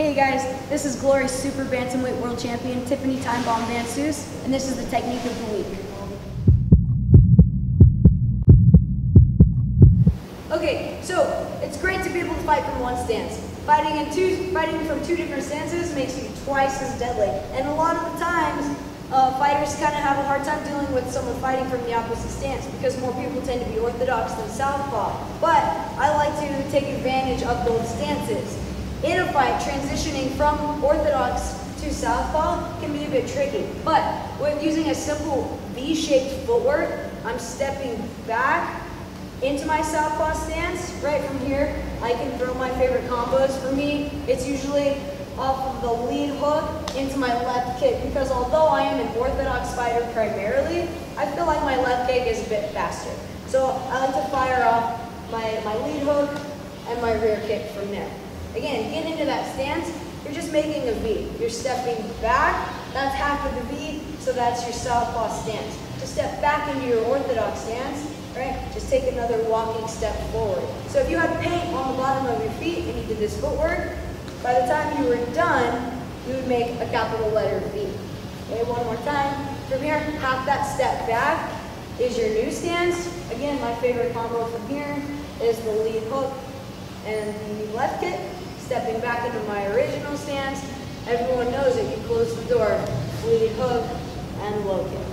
Hey guys, this is Glory Super Bantamweight World Champion Tiffany Time Bomb Van Seuss, and this is the technique of the week. Okay, so it's great to be able to fight from one stance. Fighting from two different stances makes you twice as deadly. And a lot of the times, fighters kind of have a hard time dealing with someone fighting from the opposite stance because more people tend to be orthodox than southpaw. But I like to take advantage of both stances. In a fight, transitioning from orthodox to southpaw can be a bit tricky, but with using a simple V-shaped footwork, I'm stepping back into my southpaw stance. Right from here, I can throw my favorite combos. For me, it's usually off of the lead hook into my left kick, because although I am an orthodox fighter primarily, I feel like my left kick is a bit faster. So I like to fire off my lead hook and my rear kick from there. Again, get into that stance, you're just making a V. You're stepping back, that's half of the V, so that's your southpaw stance. Just step back into your orthodox stance, right? Just take another walking step forward. So if you had paint on the bottom of your feet and you did this footwork, by the time you were done, you would make a capital letter V. Okay, one more time. From here, half that step back is your new stance. Again, my favorite combo from here is the lead hook and the left kick. Stepping back into my original stance. Everyone knows it. You close the door, lead hook, and low kick.